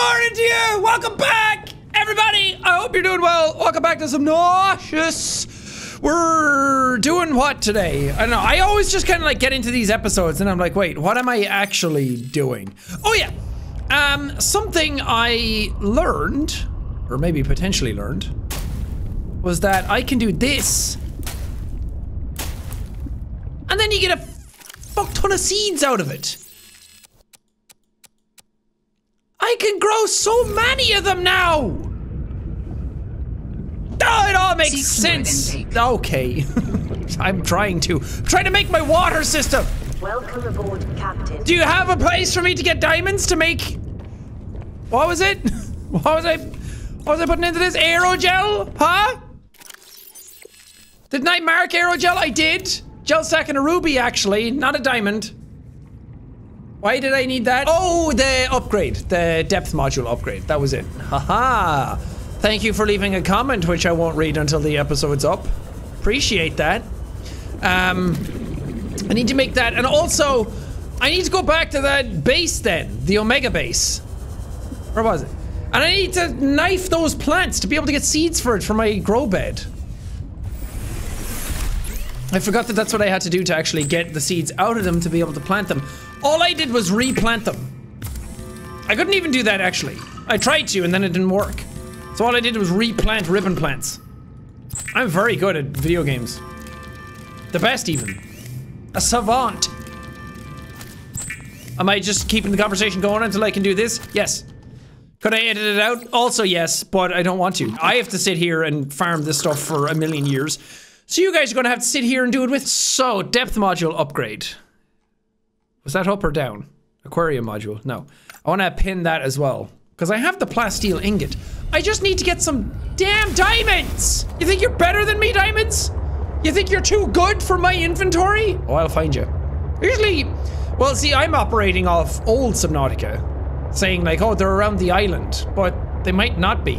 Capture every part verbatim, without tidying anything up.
morning to you! Welcome back, everybody! I hope you're doing well. Welcome back to Subnautica. We're doing what today? I don't know. I always just kind of like get into these episodes and I'm like, wait, what am I actually doing? Oh yeah, um, something I learned, or maybe potentially learned, was that I can do this. And then you get a fuck ton of seeds out of it. I can grow so many of them now! Oh, it all makes sense! Okay. I'm trying to. I'm trying to make my water system! Welcome aboard, Captain. Do you have a place for me to get diamonds to make... What was it? What was I... What was I putting into this? Aerogel? Huh? Didn't I mark aerogel? I did! Gel sack and a ruby, actually. Not a diamond. Why did I need that? Oh, the upgrade. The depth module upgrade. That was it. Haha. Thank you for leaving a comment, which I won't read until the episode's up. Appreciate that. Um, I need to make that. And also, I need to go back to that base then. The Omega base. Where was it? And I need to knife those plants to be able to get seeds for it for my grow bed. I forgot that that's what I had to do to actually get the seeds out of them to be able to plant them. All I did was replant them. I couldn't even do that, actually. I tried to, and then it didn't work. So all I did was replant ribbon plants. I'm very good at video games. The best, even. A savant. Am I just keeping the conversation going until I can do this? Yes. Could I edit it out? Also yes, but I don't want to. I have to sit here and farm this stuff for a million years. So you guys are gonna have to sit here and do it with- So, depth module upgrade. Was that up or down? Aquarium module, no. I wanna pin that as well. Cause I have the plasteel ingot. I just need to get some damn diamonds! You think you're better than me, diamonds? You think you're too good for my inventory? Oh, I'll find you. Usually, well see, I'm operating off old Subnautica. Saying like, oh, they're around the island. But they might not be.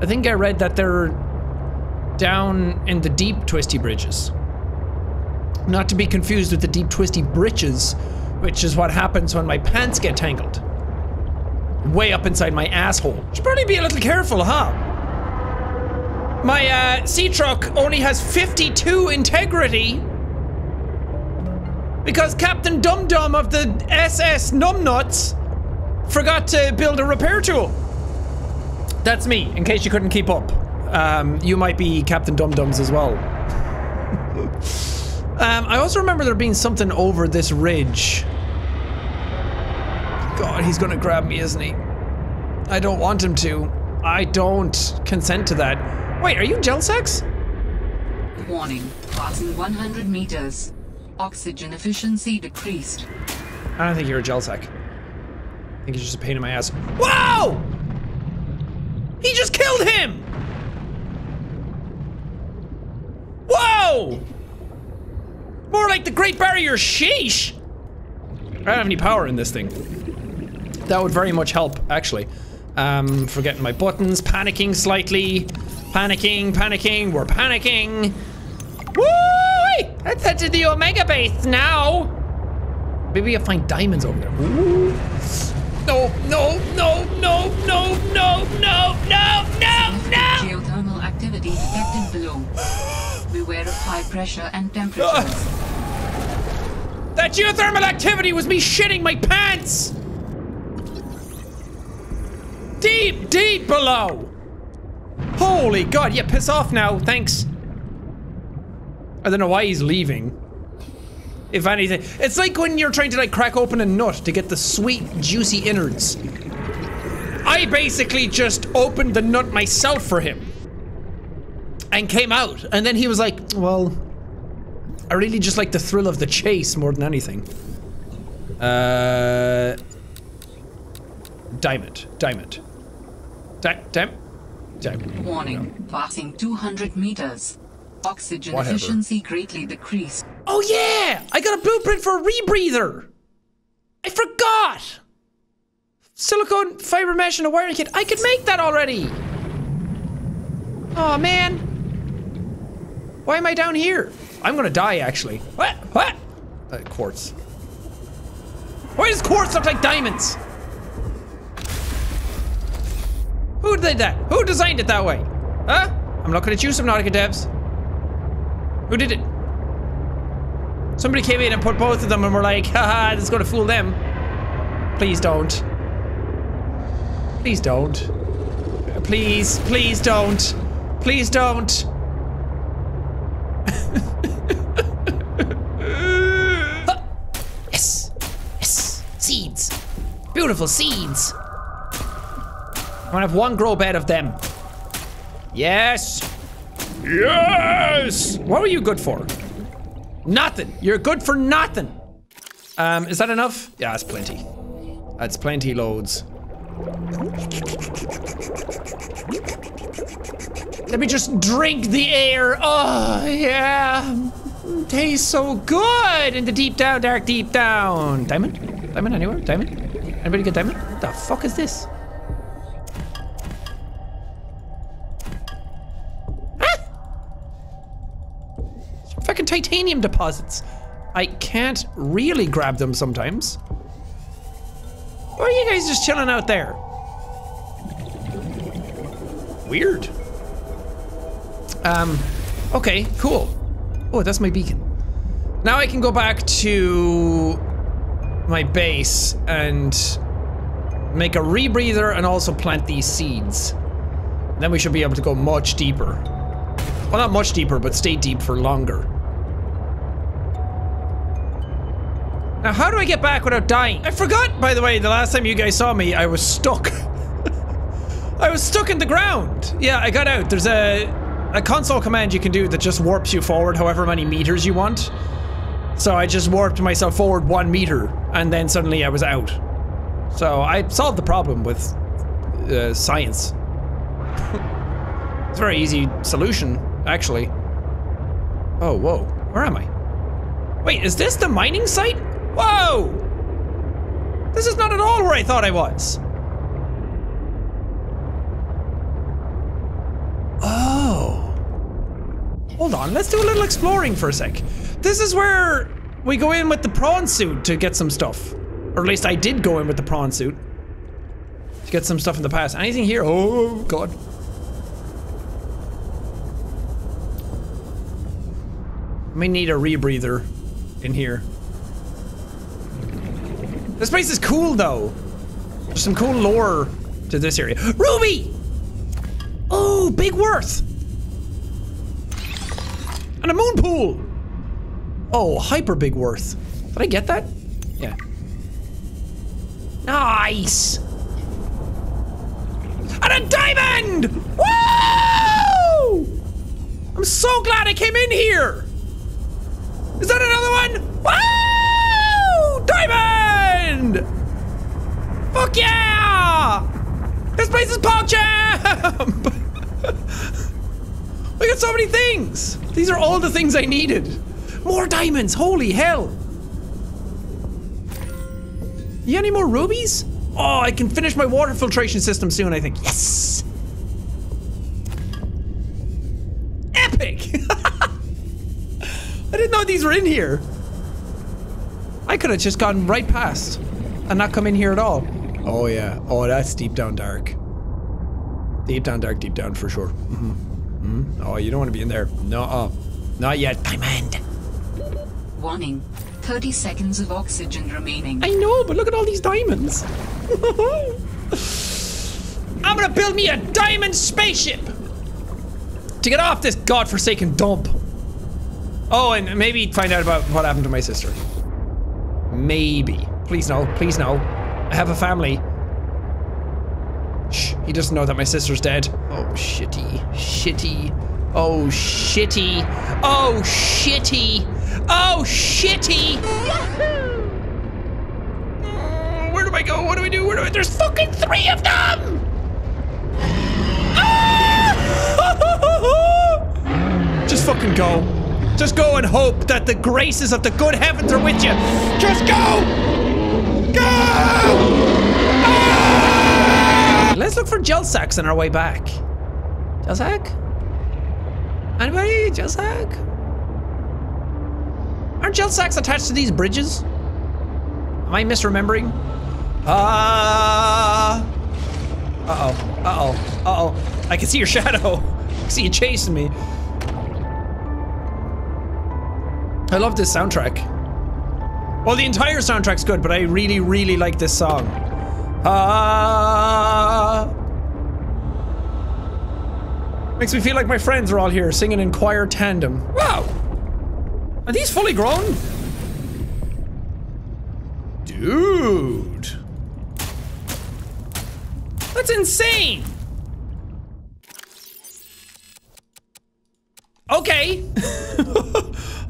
I think I read that they're down in the deep twisty bridges. Not to be confused with the deep twisty britches, which is what happens when my pants get tangled. Way up inside my asshole. Should probably be a little careful, huh? My uh, sea truck only has fifty-two integrity because Captain Dum Dum of the S S Numbnuts forgot to build a repair tool. That's me, in case you couldn't keep up. Um, you might be Captain Dum Dums as well. Um, I also remember there being something over this ridge. God, he's gonna grab me, isn't he? I don't want him to. I don't consent to that. Wait, are you gel sex? Warning, passing one hundred meters. Oxygen efficiency decreased. I don't think you're a gel sack. I think he's just a pain in my ass. Wow! He just killed him! Whoa! More like the Great Barrier, sheesh! I don't have any power in this thing. That would very much help, actually. Um, forgetting my buttons, panicking slightly. Panicking, panicking, we're panicking. Woo! Let's head to the Omega base now! Maybe I'll find diamonds over there. Woo! No, no, no, no, no, no, no, no, no, no! Geothermal activity detected below. Beware of high pressure and temperatures. Ugh. That geothermal activity was me shitting my pants! Deep, deep below! Holy God, yeah, piss off now, thanks. I don't know why he's leaving. If anything, it's like when you're trying to like crack open a nut to get the sweet, juicy innards. I basically just opened the nut myself for him. And came out, and then he was like, well, I really just like the thrill of the chase more than anything. Uh, diamond, diamond, Di diamond, diamond. Warning, no. Passing two hundred meters. Oxygen Whatever. Efficiency greatly decreased. Oh yeah, I got a blueprint for a rebreather. I forgot. Silicone fiber mesh and a wiring kit. I could make that already. Oh man. Why am I down here? I'm gonna die, actually. What? What? Uh, quartz. Why does quartz look like diamonds? Who did that? Who designed it that way? Huh? I'm looking at you, Subnautica devs. Who did it? Somebody came in and put both of them and we're like, haha, this is gonna fool them. Please don't. Please don't. Please, please don't. Please don't. Yes. Yes. Seeds. Beautiful seeds. I'm gonna have one grow bed of them. Yes. Yes! What were you good for? Nothing. You're good for nothing. Um, is that enough? Yeah, that's plenty. That's plenty loads. Let me just drink the air. Oh, yeah. It tastes so good in the deep down, dark deep down. Diamond? Diamond anywhere? Diamond? Anybody get diamond? What the fuck is this? Fucking titanium deposits. I can't really grab them sometimes. Why are you guys just chilling out there? Weird. Um, okay, cool. Oh, that's my beacon. Now I can go back to my base and make a rebreather and also plant these seeds. Then we should be able to go much deeper. Well, not much deeper, but stay deep for longer. Now, how do I get back without dying? I forgot, by the way, the last time you guys saw me, I was stuck. I was stuck in the ground. Yeah, I got out. There's a, a console command you can do that just warps you forward however many meters you want. So I just warped myself forward one meter, and then suddenly I was out. So I solved the problem with uh, science. It's a very easy solution, actually. Oh, whoa. Where am I? Wait, is this the mining site? Whoa! This is not at all where I thought I was. Oh. Hold on, let's do a little exploring for a sec. This is where we go in with the prawn suit to get some stuff. Or at least I did go in with the prawn suit to get some stuff in the past. Anything here? Oh, God. I may need a rebreather in here. This place is cool, though. There's some cool lore to this area. Ruby! Oh, big worth! And a moon pool! Oh, hyper big worth. Did I get that? Yeah. Nice! And a diamond! Woo! I'm so glad I came in here! Is that another one? Woo! Diamond! Fuck yeah! This place is PogChamp! We got so many things! These are all the things I needed. More diamonds, holy hell! You got any more rubies? Oh, I can finish my water filtration system soon, I think. Yes! Epic! I didn't know these were in here. I could have just gone right past and not come in here at all. Oh yeah. Oh, that's deep down dark. Deep down dark, deep down for sure. Mm-hmm. Mm-hmm. Oh, you don't want to be in there. No, not yet. Diamond. Warning. thirty seconds of oxygen remaining. I know, but look at all these diamonds. I'm gonna build me a diamond spaceship to get off this godforsaken dump. Oh, and maybe find out about what happened to my sister. Maybe. Please no, please no. I have a family. Shh, he doesn't know that my sister's dead. Oh, shitty. Shitty. Oh, shitty. Oh, shitty. Oh, shitty. Oh, where do I go? What do we do? Where do I- There's fucking three of them! Ah! Just fucking go. Just go and hope that the graces of the good heavens are with you. Just go! Go! Ah! Let's look for gel sacks on our way back. Gel sack? Anybody? Gel sack? Aren't gel sacks attached to these bridges? Am I misremembering? Ah! Uh-oh, uh-oh, uh-oh. I can see your shadow. I can see you chasing me. I love this soundtrack. Well, the entire soundtrack's good, but I really, really like this song. Ah. Makes me feel like my friends are all here singing in choir tandem. Wow! Are these fully grown? Dude. That's insane! Okay.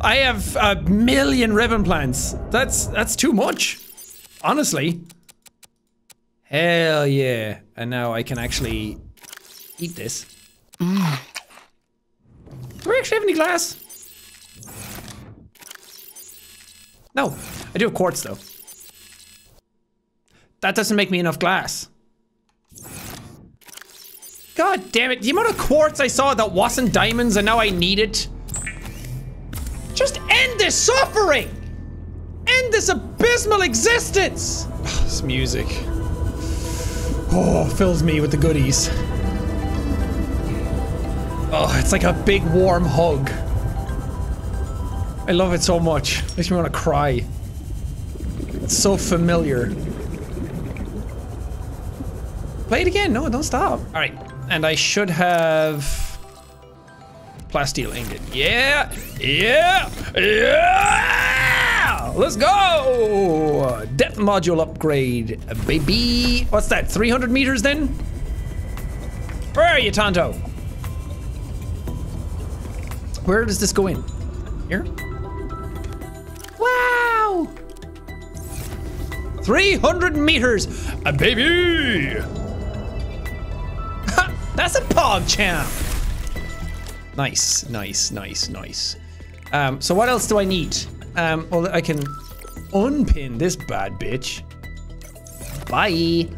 I have a million ribbon plants. That's that's too much, honestly. Hell yeah! And now I can actually eat this. Mm. Do I actually have any glass? No, I do have quartz though. That doesn't make me enough glass. God damn it! The amount of quartz I saw that wasn't diamonds, and now I need it. Just end this suffering! End this abysmal existence! Oh, this music. Oh, fills me with the goodies. Oh, it's like a big warm hug. I love it so much. It makes me want to cry. It's so familiar. Play it again. No, don't stop. Alright. And I should have... plasteel ingot. Yeah! Yeah! Yeah! Let's go! Depth module upgrade, baby! What's that, three hundred meters then? Where are you, Tonto? Where does this go in? Here? Wow! three hundred meters, a baby! Ha! That's a pog champ! Nice, nice, nice, nice. Um, so what else do I need? Um, well, I can unpin this bad bitch. Bye.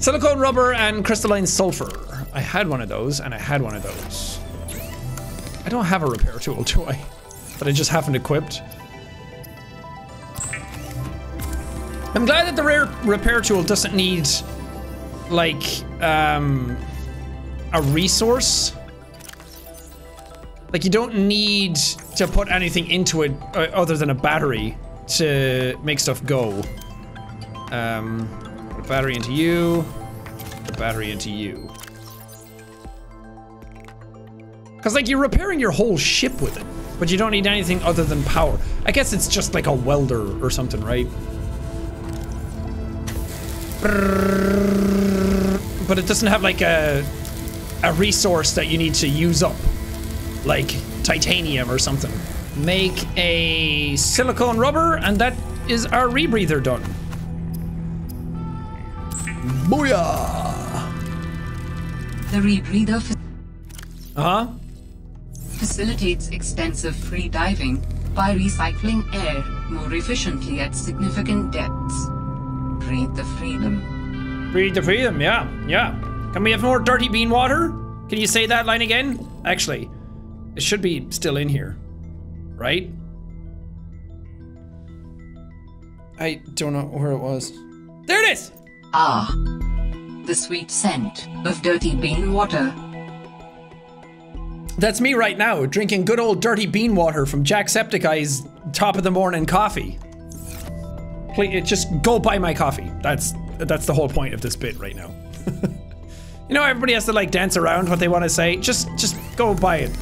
Silicone rubber and crystalline sulfur. I had one of those, and I had one of those. I don't have a repair tool, do I? But I just haven't equipped. I'm glad that the rare repair tool doesn't need, like, um, a resource. Like, you don't need to put anything into it other than a battery to make stuff go. Um, put a battery into you, put a battery into you. Cause like, you're repairing your whole ship with it, but you don't need anything other than power. I guess it's just like a welder or something, right? But it doesn't have like a, a resource that you need to use up. Like titanium or something. Make a silicone rubber, and that is our rebreather done. Booyah! The rebreather fa uh-huh. facilitates extensive free diving by recycling air more efficiently at significant depths. Breathe the freedom. Breathe the freedom, yeah, yeah. Can we have more dirty bean water? Can you say that line again? Actually. It should be still in here, right? I don't know where it was. There it is! Ah, the sweet scent of dirty bean water. That's me right now, drinking good old dirty bean water from Jacksepticeye's Top of the Mornin' Coffee. Please, just go buy my coffee. That's, that's the whole point of this bit right now. You know, everybody has to like dance around what they want to say. Just, just go buy it.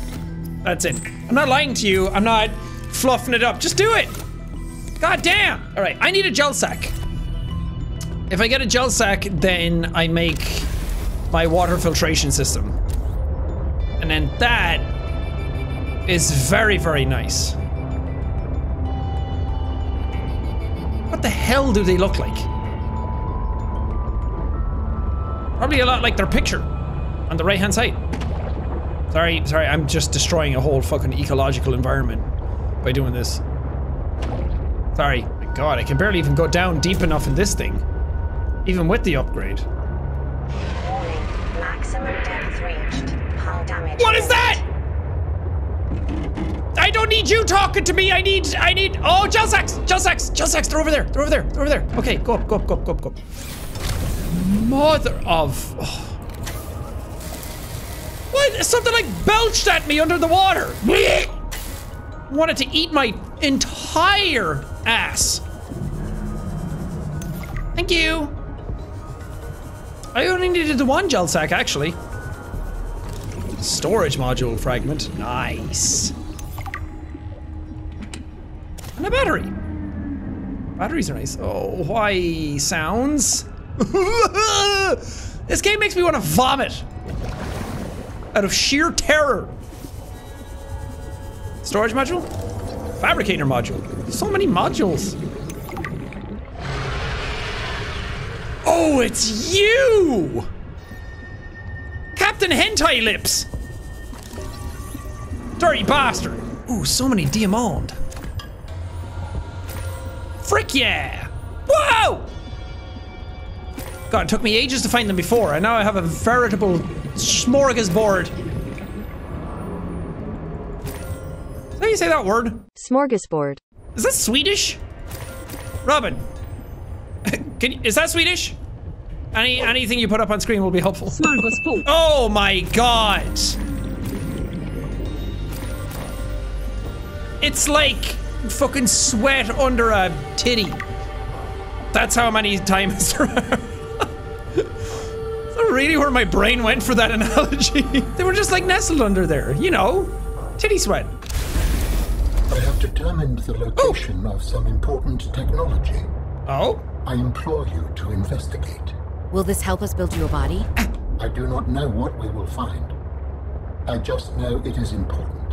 That's it. I'm not lying to you. I'm not fluffing it up. Just do it. God damn. All right. I need a gel sack. If I get a gel sack, then I make my water filtration system. And then that is very, very nice. What the hell do they look like? Probably a lot like their picture on the right-hand side. Sorry, sorry, I'm just destroying a whole fucking ecological environment by doing this. Sorry. My God, I can barely even go down deep enough in this thing. Even with the upgrade. Warning, maximum depth reached. Hull damage. What is that? I don't need you talking to me, I need, I need, oh, gel sacks, gel sacks, gel sacks, they're over there, they're over there, they're over there. Okay, go up, go up, go up, go up, go up. Mother of... Oh. What? Something like belched at me under the water. Wanted to eat my entire ass. Thank you. I only needed the one gel sack, actually. Storage module fragment. Nice. And a battery. Batteries are nice. Oh, why sounds? This game makes me want to vomit. Out of sheer terror. Storage module? Fabricator module. So many modules. Oh, it's you! Captain Hentai Lips! Dirty bastard! Ooh, so many diamond. Frick yeah! Whoa! God, it took me ages to find them before, and now I have a veritable smorgasbord. Is that how you say that word? Smorgasbord. Is that Swedish? Robin. Can you, is that Swedish? Any anything you put up on screen will be helpful. Oh my god! It's like fucking sweat under a titty. That's how many times there are. Is that really where my brain went for that analogy? They were just like nestled under there, you know, titty sweat. I have determined the location oh. of some important technology. Oh. I implore you to investigate. Will this help us build your body? I do not know what we will find. I just know it is important.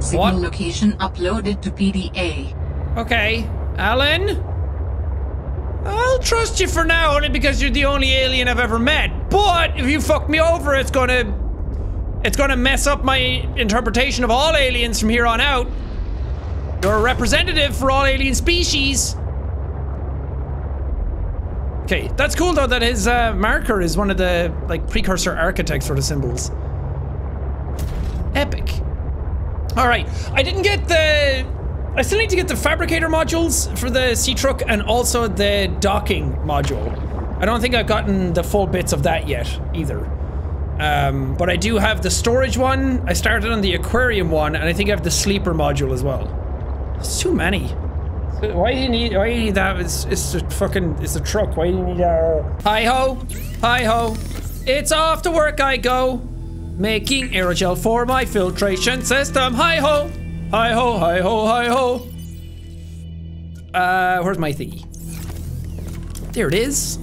Signal what? Location uploaded to P D A. Okay, Alan? I'll trust you for now only because you're the only alien I've ever met. But if you fuck me over, it's gonna... It's gonna mess up my interpretation of all aliens from here on out. You're a representative for all alien species. Okay, that's cool though that his uh, marker is one of the like precursor architects sort of symbols. Epic. All right, I didn't get the... I still need to get the fabricator modules for the sea truck and also the docking module. I don't think I've gotten the full bits of that yet either. Um, but I do have the storage one. I started on the aquarium one and I think I have the sleeper module as well. It's too many. Why do you need? Why do you need that? It's it's a fucking it's a truck. Why do you need that? Hi ho, hi ho. It's off to work I go, making aerogel for my filtration system. Hi ho, hi ho, hi ho, hi ho. Uh, where's my thingy? There it is.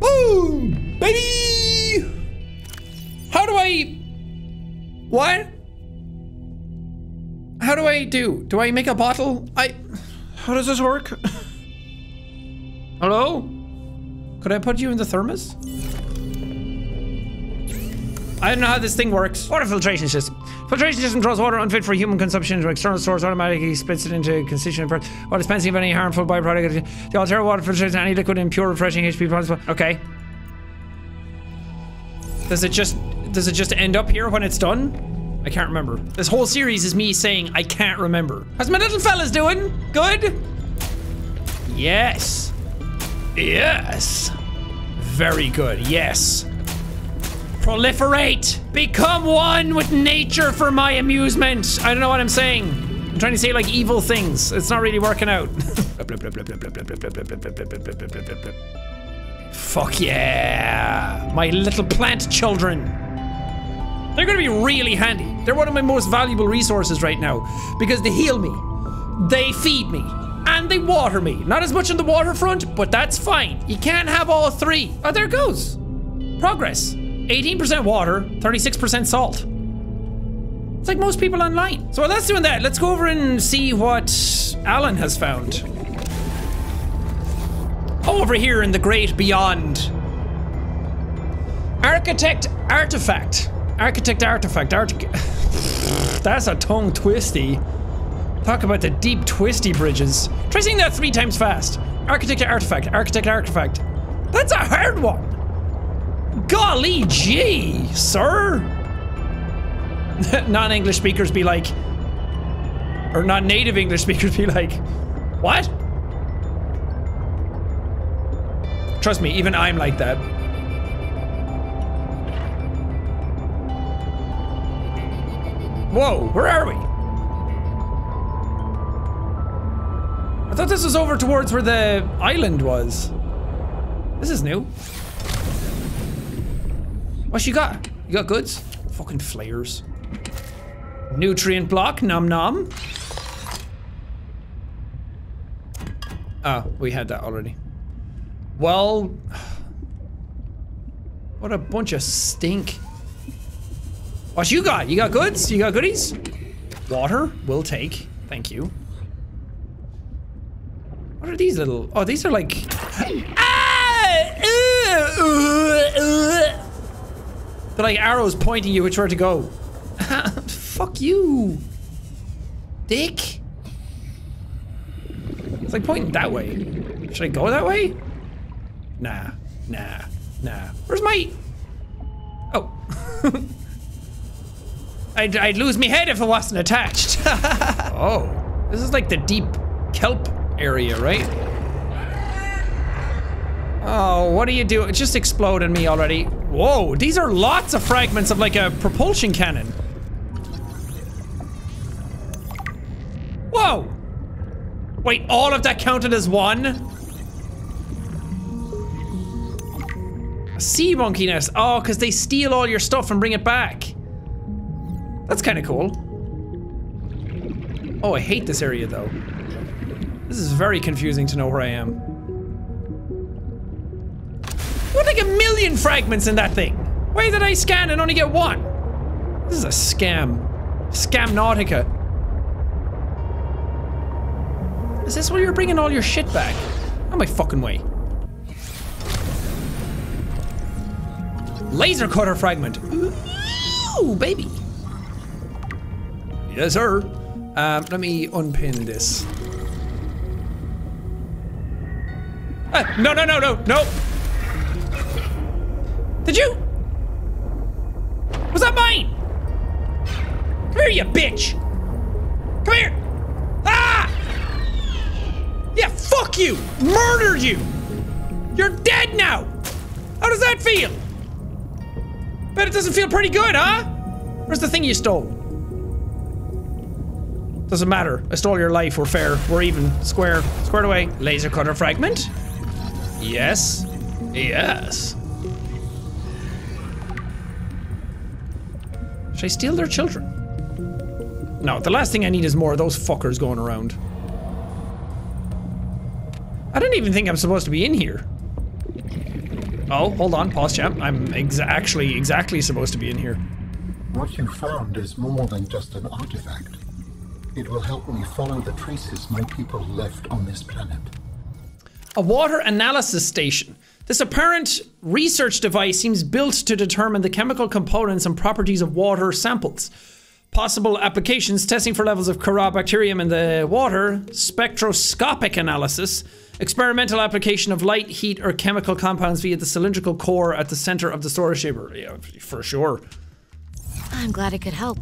Boom, baby. How do I? What? How do I do? Do I make a bottle? I... How does this work? Hello? Could I put you in the thermos? I don't know how this thing works. Water filtration system. Filtration system draws water unfit for human consumption from external source, automatically spits it into constituent parts while dispensing of any harmful byproduct. The alternative water filtration any liquid in pure, refreshing H P products. Okay. Does it just... Does it just end up here when it's done? I can't remember. This whole series is me saying I can't remember. How's my little fellas doing? Good? Yes. Yes. Very good. Yes. Proliferate. Become one with nature for my amusement. I don't know what I'm saying. I'm trying to say like evil things. It's not really working out. Fuck yeah. My little plant children. They're gonna be really handy. They're one of my most valuable resources right now because they heal me, they feed me, and they water me. Not as much on the waterfront, but that's fine. You can't have all three. Oh, there it goes. Progress. eighteen percent water, thirty-six percent salt. It's like most people online. So while that's doing that, let's go over and see what Alan has found. Over here in the great beyond. Architect artifact. Architect artifact, arch- That's a tongue twisty. Talk about the deep twisty bridges. Try saying that three times fast. Architect artifact, architect artifact. That's a hard one. Golly gee, sir. Non-English speakers be like, or non-native English speakers be like, what? Trust me, even I'm like that. Whoa, where are we? I thought this was over towards where the island was. This is new. What you got? You got goods? Fucking flares. Nutrient block, nom nom. Ah, we had that already. Well, what a bunch of stink. What you got? You got goods? You got goodies? Water? We'll take. Thank you. What are these little? Oh, these are like. Ah! They're like arrows pointing you which way to go. Fuck you, dick. It's like pointing that way. Should I go that way? Nah, nah, nah. Where's my? Oh, I'd I'd lose me head if it wasn't attached. Oh, this is like the deep kelp area, right? Oh, what do you do? It just exploded me already. Whoa, these are lots of fragments of like a propulsion cannon. Whoa! Wait, all of that counted as one? A sea monkey nest. Oh, because they steal all your stuff and bring it back. That's kind of cool. Oh, I hate this area though. This is very confusing to know where I am. What, like a million fragments in that thing? Why did I scan and only get one? This is a scam. Scamnautica. Is this where you're bringing all your shit back? Out my fucking way. Laser cutter fragment. Ooh, baby. Yes, sir. Um, let me unpin this. Ah, no, no, no, no, no. Did you? Was that mine? Come here, you bitch! Come here! Ah! Yeah, fuck you! Murdered you! You're dead now! How does that feel? Bet it doesn't feel pretty good, huh? Where's the thing you stole? Doesn't matter. I stole your life. We're fair. We're even. Square. Squared away. Laser cutter fragment? Yes. Yes. Should I steal their children? No, the last thing I need is more of those fuckers going around. I don't even think I'm supposed to be in here. Oh, hold on, pause champ. I'm ex actually exactly supposed to be in here. What you found is more than just an artifact. It will help me follow the traces my people left on this planet. A water analysis station. This apparent research device seems built to determine the chemical components and properties of water samples. Possible applications: testing for levels of chirobacterium in the water, spectroscopic analysis, experimental application of light, heat, or chemical compounds via the cylindrical core at the center of the storage chamber. Yeah, for sure. I'm glad it could help.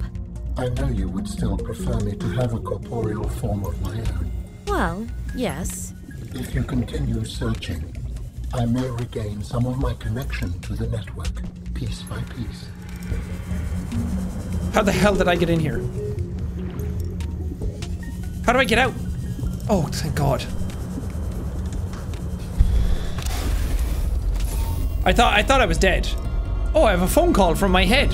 I know you would still prefer me to have a corporeal form of my own. Well, yes. If you continue searching, I may regain some of my connection to the network, piece by piece. How the hell did I get in here? How do I get out? Oh, thank God. I thought I thought I was dead. Oh, I have a phone call from my head.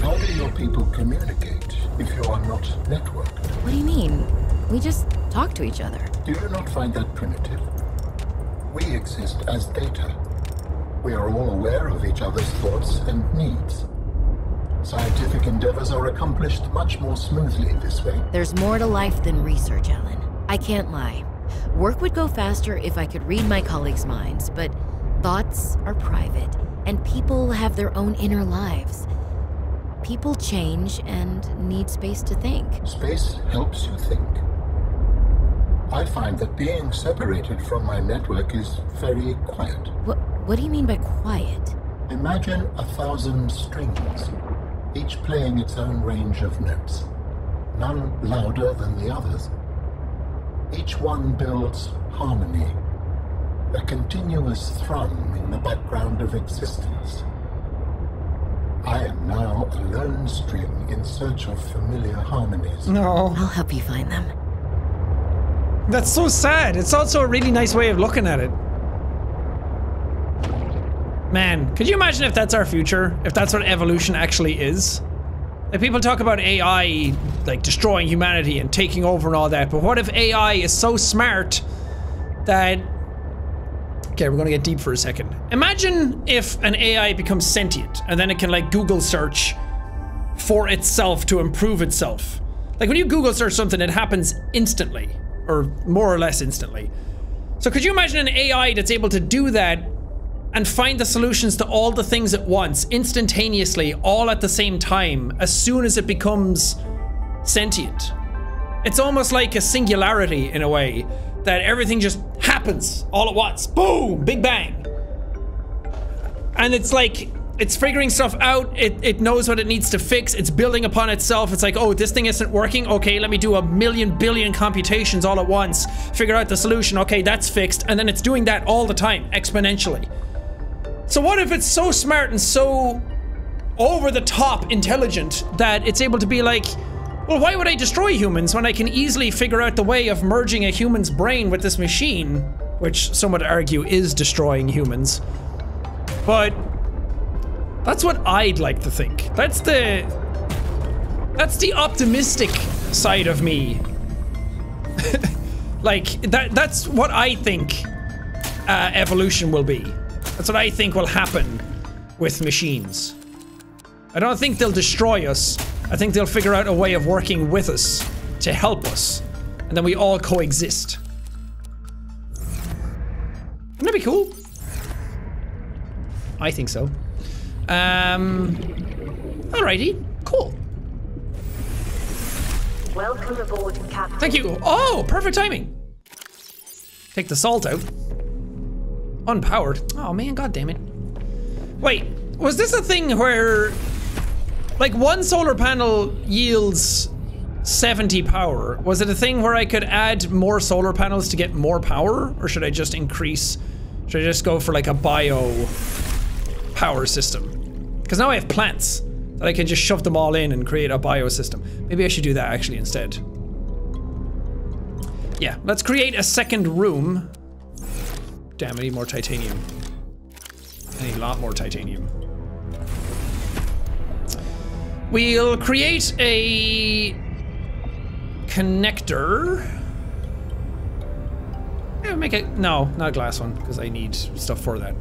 How do your people communicate if you are not networked? What do you mean? We just talk to each other. Do you not find that primitive? We exist as data. We are all aware of each other's thoughts and needs. Scientific endeavors are accomplished much more smoothly this way. There's more to life than research, Alan. I can't lie. Work would go faster if I could read my colleagues' minds, but thoughts are private, and people have their own inner lives. People change and need space to think. Space helps you think. I find that being separated from my network is very quiet. What, what do you mean by quiet? Imagine a thousand strings, each playing its own range of notes, none louder than the others. Each one builds harmony, a continuous thrum in the background of existence. I am now a lone string in search of familiar harmonies. No. I'll help you find them. That's so sad. It's also a really nice way of looking at it. Man, could you imagine if that's our future? If that's what evolution actually is? Like, people talk about A I, like, destroying humanity and taking over and all that, but what if A I is so smart that... Okay, we're gonna get deep for a second. Imagine if an A I becomes sentient, and then it can, like, Google search for itself to improve itself. Like, when you Google search something, it happens instantly, or more or less instantly. So could you imagine an A I that's able to do that and find the solutions to all the things at once, instantaneously, all at the same time, as soon as it becomes sentient? It's almost like a singularity in a way, that everything just happens all at once. Boom! Big bang! And it's like, it's figuring stuff out, it, it knows what it needs to fix, it's building upon itself, it's like, oh, this thing isn't working, okay, let me do a million billion computations all at once, figure out the solution, okay, that's fixed, and then it's doing that all the time, exponentially. So what if it's so smart and so over-the-top intelligent that it's able to be like, well, why would I destroy humans when I can easily figure out the way of merging a human's brain with this machine? Which some would argue is destroying humans. But that's what I'd like to think. That's the... That's the optimistic side of me. Like, that, that's what I think uh, evolution will be. That's what I think will happen with machines. I don't think they'll destroy us. I think they'll figure out a way of working with us to help us. And then we all coexist. Wouldn't that be cool? I think so. Um, alrighty, cool. Welcome aboard, Captain. Thank you. Oh, perfect timing. Take the salt out. Unpowered. Oh man, god damn it. Wait, was this a thing where like one solar panel yields seventy power? Was it a thing where I could add more solar panels to get more power? Or should I just increase, should I just go for like a bio power system? Because now I have plants that I can just shove them all in and create a bio system. Maybe I should do that actually instead. Yeah, let's create a second room. Damn, I need more titanium. I need a lot more titanium. We'll create a connector. Yeah, make it, no, not a glass one, because I need stuff for that.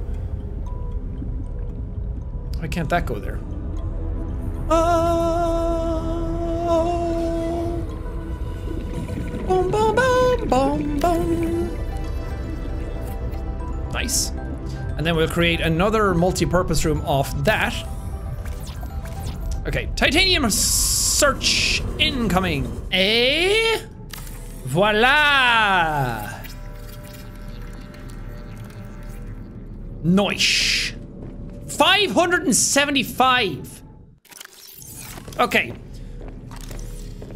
Why can't that go there? Oh, boom, boom, boom, boom, boom. Nice. And then we'll create another multi-purpose room off that. Okay, titanium search incoming. Eh? Voila! Noish. five hundred seventy-five. Okay.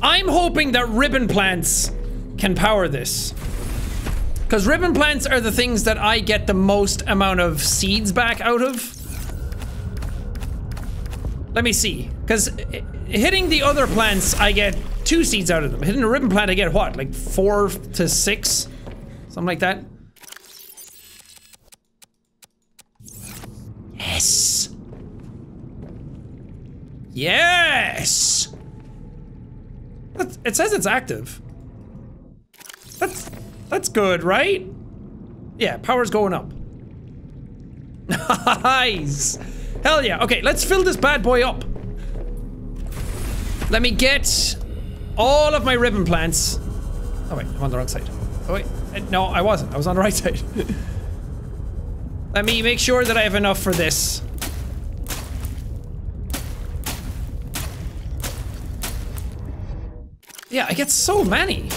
I'm hoping that ribbon plants can power this. Because ribbon plants are the things that I get the most amount of seeds back out of. Let me see. Because hitting the other plants, I get two seeds out of them. Hitting a ribbon plant, I get what? Like four to six? Something like that? Yes! Yes! That's, it says it's active. That's... That's good, right? Yeah, power's going up. Nice! Hell yeah. Okay, let's fill this bad boy up. Let me get all of my ribbon plants. Oh wait, I'm on the wrong side. Oh wait, no, I wasn't. I was on the right side. Let me make sure that I have enough for this. Yeah, I get so many.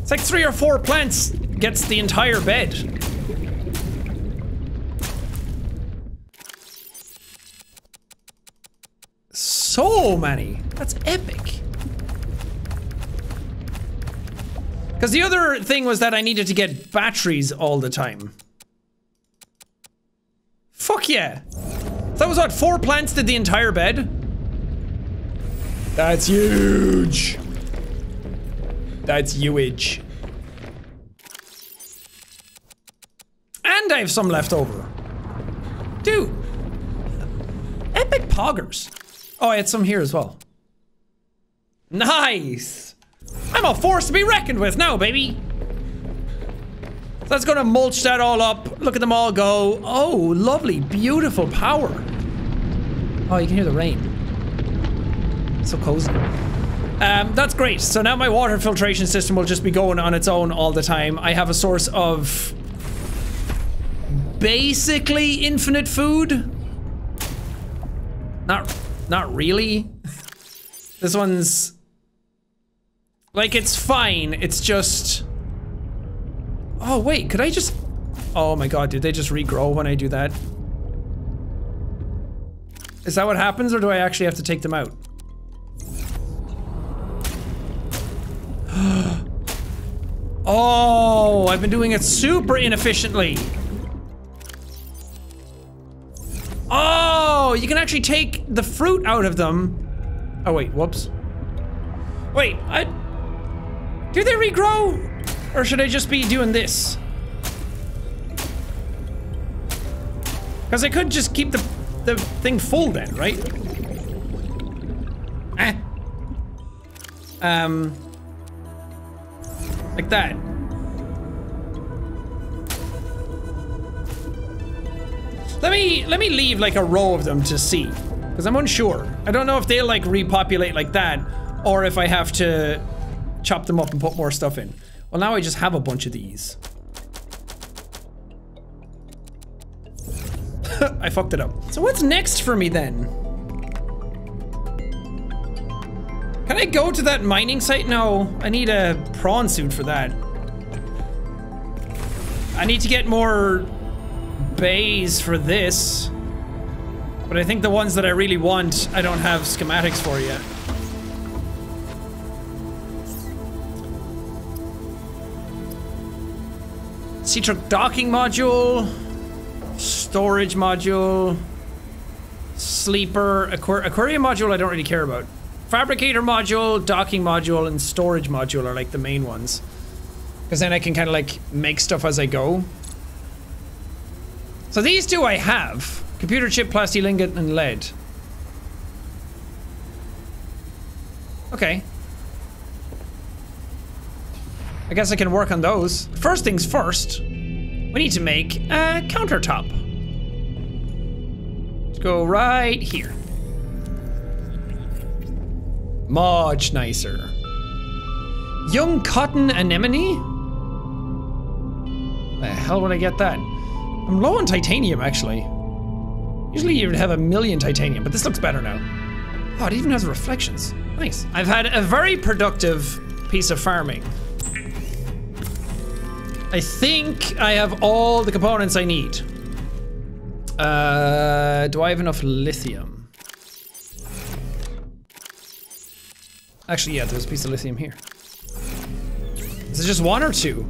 It's like three or four plants gets the entire bed. So many. That's epic. Because the other thing was that I needed to get batteries all the time. Fuck yeah! So that was what, four plants did the entire bed? That's huge! That's huge. And I have some left over. Dude! Epic poggers. Oh, I had some here as well. Nice! I'm a force to be reckoned with now, baby! So that's gonna mulch that all up. Look at them all go. Oh, lovely, beautiful power. Oh, you can hear the rain. It's so cozy. Um, that's great. So now my water filtration system will just be going on its own all the time. I have a source of basically infinite food. Not, not really. This one's... like, it's fine. It's just... oh, wait, could I just... oh my god, did they just regrow when I do that? Is that what happens, or do I actually have to take them out? Oh, I've been doing it super inefficiently. Oh, you can actually take the fruit out of them. Oh, wait, whoops. Wait, I... do they regrow? Or should I just be doing this? Because I could just keep the, the thing full then, right? Eh. Um. Like that. Let me, let me leave like a row of them to see. Because I'm unsure. I don't know if they'll like repopulate like that. Or if I have to chop them up and put more stuff in. Well, now I just have a bunch of these. I fucked it up. So what's next for me then? Can I go to that mining site? No, I need a prawn suit for that. I need to get more bays for this. But I think the ones that I really want, I don't have schematics for yet. Sea truck docking module, storage module, sleeper, aqu aquarium module I don't really care about. Fabricator module, docking module, and storage module are like the main ones. Because then I can kind of like make stuff as I go. So these two I have. Computer chip, plasti lingot, and lead. Okay. I guess I can work on those. First things first, we need to make a countertop. Let's go right here. Much nicer. Young cotton anemone? The hell would I get that? I'm low on titanium, actually. Usually you would have a million titanium, but this looks better now. Oh, it even has reflections. Nice. I've had a very productive piece of farming. I think I have all the components I need. Uh, do I have enough lithium? Actually, yeah, there's a piece of lithium here. Is it just one or two?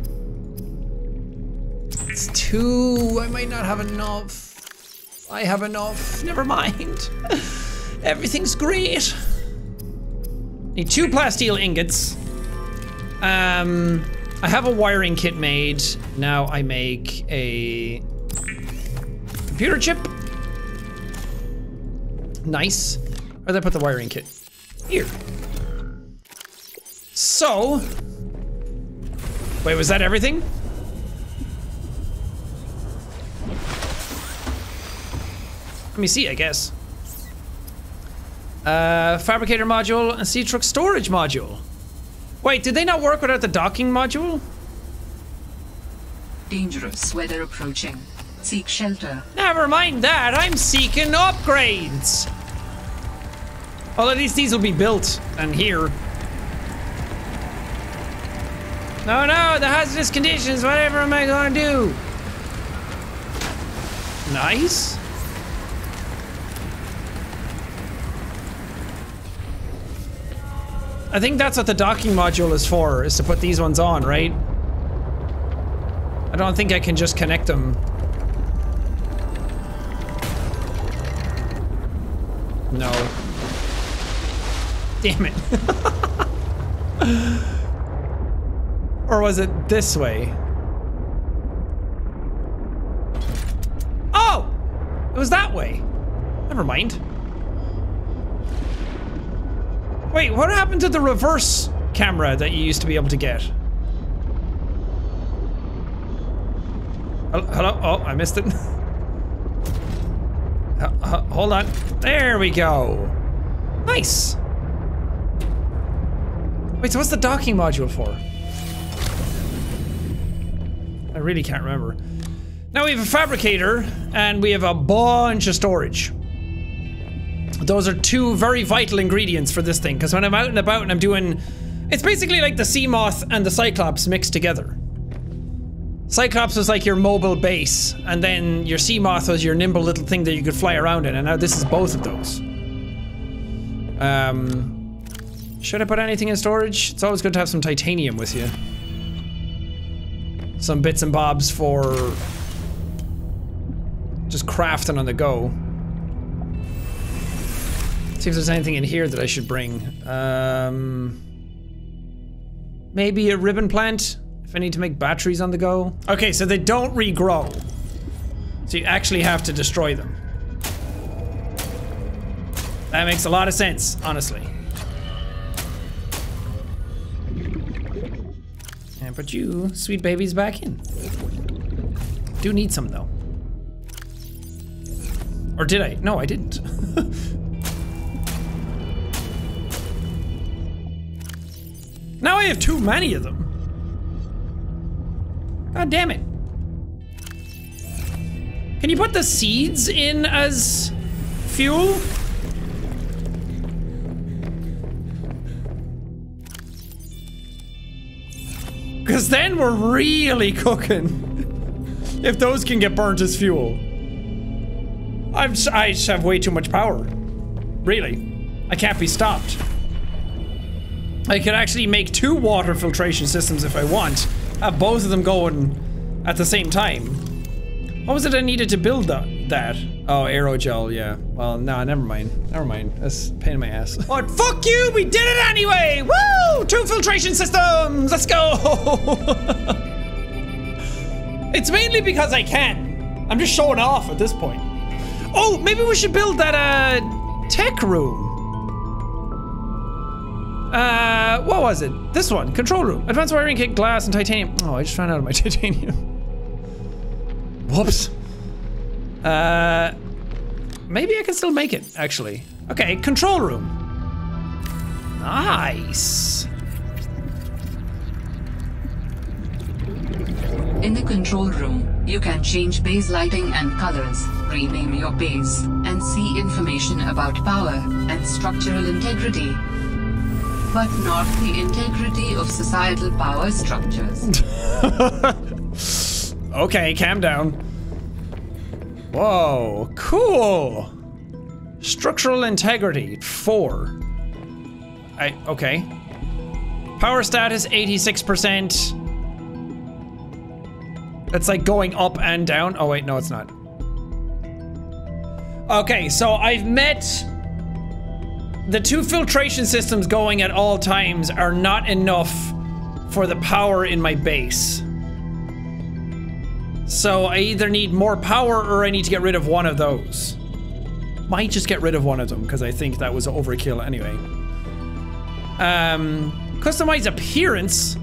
It's two. I might not have enough. I have enough. Never mind. Everything's great. Need two plasteel ingots. Um... I have a wiring kit made. Now I make a computer chip. Nice. Where did I put the wiring kit? Here. So. Wait, was that everything? Let me see, I guess. Uh, fabricator module and sea truck storage module. Wait, did they not work without the docking module? Dangerous weather approaching. Seek shelter. Never mind that, I'm seeking upgrades! Well, at least these will be built, and here. No, no, the hazardous conditions, whatever am I gonna do? Nice. I think that's what the docking module is for, is to put these ones on, right? I don't think I can just connect them. No. Damn it. Or was it this way? Oh! It was that way. Never mind. Wait, what happened to the reverse camera that you used to be able to get? Hello? Oh, I missed it. Hold on. There we go. Nice. Wait, so what's the docking module for? I really can't remember. Now we have a fabricator, and we have a bunch of storage. Those are two very vital ingredients for this thing, because when I'm out and about and I'm doing... It's basically like the Seamoth and the Cyclops mixed together. Cyclops was like your mobile base, and then your Seamoth was your nimble little thing that you could fly around in, and now this is both of those. Um, should I put anything in storage? It's always good to have some titanium with you. Some bits and bobs for... just crafting on the go. See if there's anything in here that I should bring. Um, maybe a ribbon plant if I need to make batteries on the go. Okay, so they don't regrow. So you actually have to destroy them. That makes a lot of sense, honestly. And put you, sweet babies, back in. Do need some though. Or did I? No, I didn't. Now I have too many of them. God damn it. Can you put the seeds in as fuel? Because then we're really cooking. If those can get burnt as fuel. I'm just, I just have way too much power. Really. I can't be stopped. I could actually make two water filtration systems if I want. Have both of them going at the same time. What was it I needed to build that? that? Oh, aerogel, yeah. Well, nah, never mind. Never mind. That's a pain in my ass. But fuck you! We did it anyway! Woo! Two filtration systems! Let's go! It's mainly because I can. I'm just showing off at this point. Oh, maybe we should build that, uh, tech room. Uh, what was it? This one. Control room. Advanced wiring kit, glass, and titanium. Oh, I just ran out of my titanium. Whoops. Uh, maybe I can still make it, actually. Okay, control room. Nice. In the control room, you can change base lighting and colors, rename your base, and see information about power and structural integrity. But not the integrity of societal power structures. Okay, calm down. Whoa, cool. Structural integrity, four. I, okay. Power status, eighty-six percent. That's like going up and down. Oh wait, no it's not. Okay, so I've met... The two filtration systems going at all times are not enough for the power in my base. So I either need more power or I need to get rid of one of those. Might just get rid of one of them because I think that was overkill anyway. Um, customize appearance.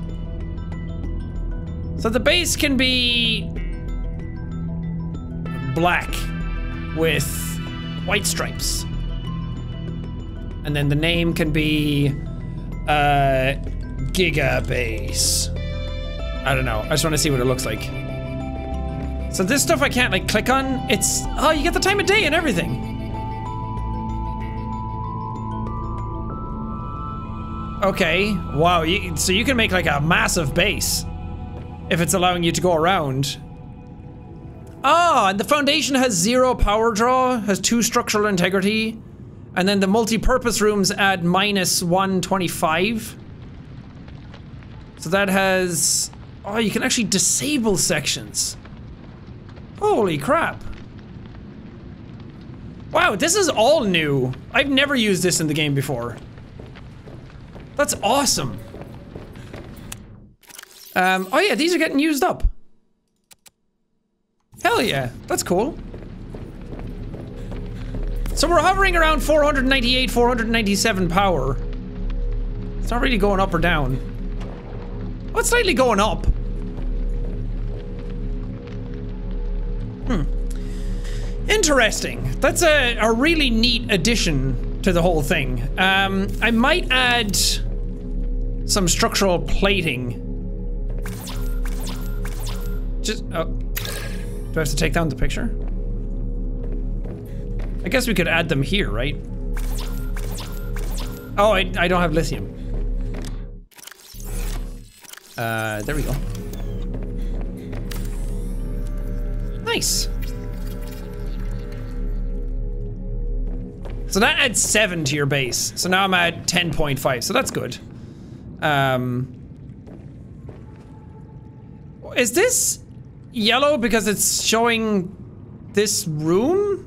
So the base can be black with white stripes. And then the name can be, uh, Gigabase. I don't know. I just want to see what it looks like. So this stuff I can't, like, click on. It's, oh, you get the time of day and everything. Okay. Wow. You, so you can make, like, a massive base. If it's allowing you to go around. Ah, and the foundation has zero power draw, has two structural integrity. And then the multi-purpose rooms at minus one twenty-five. So that has... Oh, you can actually disable sections. Holy crap. Wow, this is all new. I've never used this in the game before. That's awesome. Um, oh yeah, these are getting used up. Hell yeah, that's cool. So we're hovering around four ninety-eight, four ninety-seven power. It's not really going up or down. Oh, it's slightly going up. Hmm. Interesting. That's a, a really neat addition to the whole thing. Um, I might add some structural plating. Just, oh. Do I have to take down the picture? I guess we could add them here, right? Oh, I, I don't have lithium. Uh, there we go. Nice. So that adds seven to your base. So now I'm at ten point five, so that's good. Um, is this yellow because it's showing this room?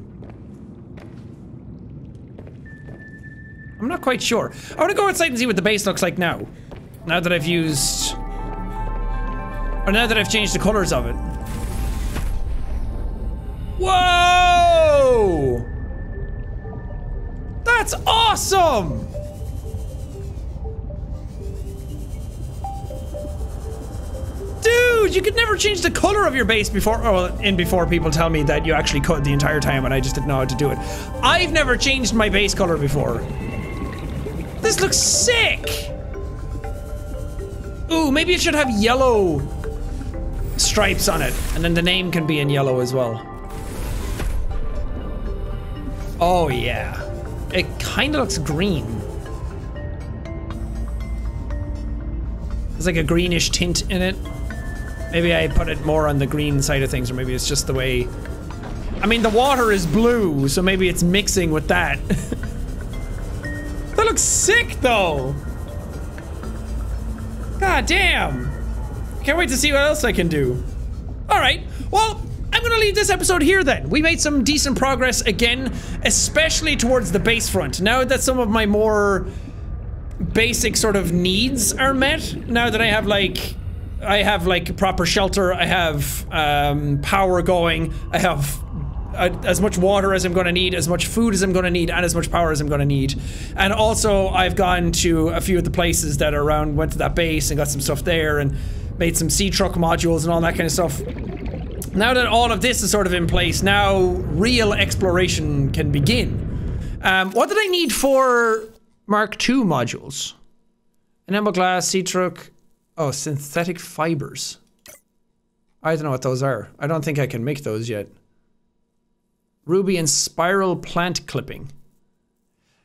I'm not quite sure. I want to go outside and see what the base looks like now. Now that I've used... Or now that I've changed the colors of it. Whoa! That's awesome! Dude, you could never change the color of your base before. Oh, well, in before people tell me that you actually could the entire time and I just didn't know how to do it. I've never changed my base color before. This looks sick! Ooh, maybe it should have yellow stripes on it. And then the name can be in yellow as well. Oh yeah. It kinda looks green. There's like a greenish tint in it. Maybe I put it more on the green side of things, or maybe it's just the way... I mean, the water is blue, so maybe it's mixing with that. That looks sick, though! God damn! Can't wait to see what else I can do. Alright, well, I'm gonna leave this episode here then. We made some decent progress again, especially towards the base front. Now that some of my more basic sort of needs are met, now that I have like... I have like proper shelter, I have um, power going, I have... as much water as I'm gonna need, as much food as I'm gonna need, and as much power as I'm gonna need. And also, I've gone to a few of the places that are around, went to that base and got some stuff there and made some sea truck modules and all that kind of stuff. Now that all of this is sort of in place, now real exploration can begin. Um, what did I need for Mark two modules? Enamel glass, sea truck, oh, synthetic fibers. I don't know what those are. I don't think I can make those yet. Ruby and spiral plant clipping.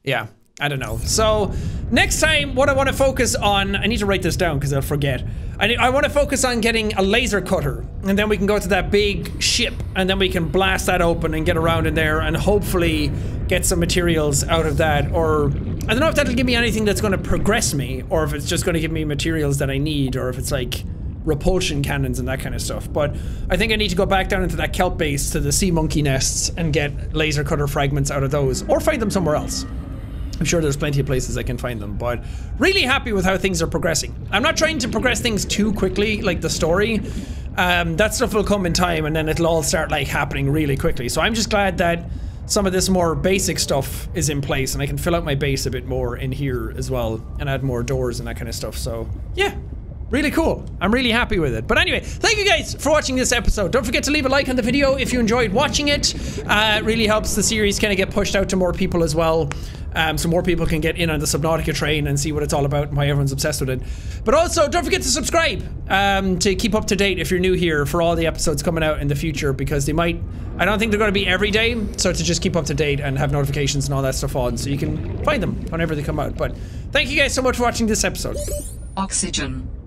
Yeah, I don't know. So, next time, what I want to focus on... I need to write this down because I'll forget. I, I want to focus on getting a laser cutter. And then we can go to that big ship. And then we can blast that open and get around in there. And hopefully get some materials out of that. Or, I don't know if that'll give me anything that's going to progress me. Or if it's just going to give me materials that I need. Or if it's like... repulsion cannons and that kind of stuff, but I think I need to go back down into that kelp base to the sea monkey nests and get laser cutter fragments out of those, or find them somewhere else. I'm sure there's plenty of places I can find them, but really happy with how things are progressing. I'm not trying to progress things too quickly, like the story. Um, that stuff will come in time and then it'll all start like happening really quickly, so I'm just glad that some of this more basic stuff is in place and I can fill out my base a bit more in here as well and add more doors and that kind of stuff, so yeah. Really cool. I'm really happy with it. But anyway, thank you guys for watching this episode. Don't forget to leave a like on the video if you enjoyed watching it. Uh, it really helps the series kind of get pushed out to more people as well. Um, so more people can get in on the Subnautica train and see what it's all about and why everyone's obsessed with it. But also, don't forget to subscribe um, to keep up to date if you're new here for all the episodes coming out in the future, because they might... I don't think they're going to be every day, so to just keep up to date and have notifications and all that stuff on so you can find them whenever they come out. But thank you guys so much for watching this episode. Oxygen.